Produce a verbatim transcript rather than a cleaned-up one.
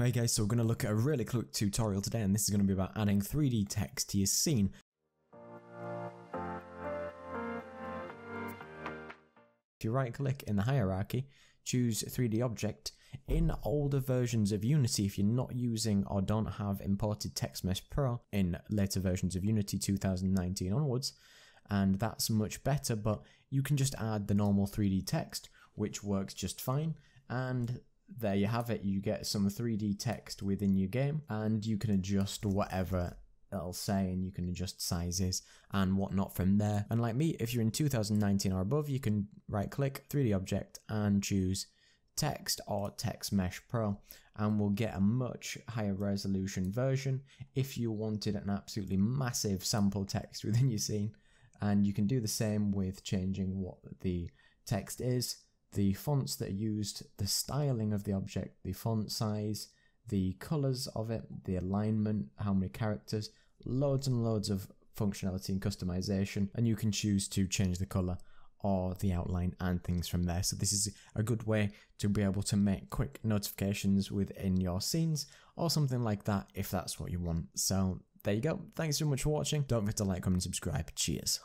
Hey guys, so we're going to look at a really quick tutorial today, and this is going to be about adding three D text to your scene. If you right click in the hierarchy, choose three D object. In older versions of Unity, if you're not using or don't have imported TextMesh Pro in later versions of Unity two thousand nineteen onwards, and that's much better, but you can just add the normal three D text, which works just fine, and there you have it. You get some three D text within your game, and you can adjust whatever it'll say, and you can adjust sizes and whatnot from there. And like me, if you're in two thousand nineteen or above, you can right click three D object and choose text or TextMesh Pro, and we'll get a much higher resolution version if you wanted an absolutely massive sample text within your scene. And you can do the same with changing what the text is, the fonts that are used, the styling of the object, the font size, the colors of it, the alignment, how many characters, loads and loads of functionality and customization, and you can choose to change the color or the outline and things from there. So this is a good way to be able to make quick notifications within your scenes or something like that if that's what you want. So there you go. Thanks so much for watching. Don't forget to like, comment, and subscribe. Cheers.